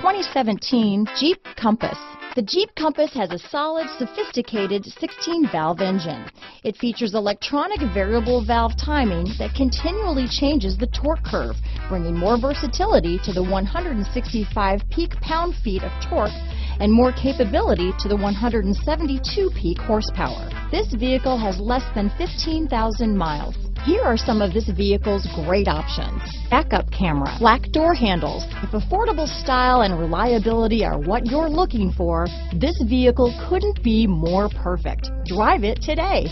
2017 Jeep Compass. The Jeep Compass has a solid, sophisticated 16-valve engine. It features electronic variable valve timing that continually changes the torque curve, bringing more versatility to the 165 peak pound-feet of torque and more capability to the 172 peak horsepower. This vehicle has less than 15,000 miles. Here are some of this vehicle's great options: backup camera, black door handles. If affordable style and reliability are what you're looking for, this vehicle couldn't be more perfect. Drive it today.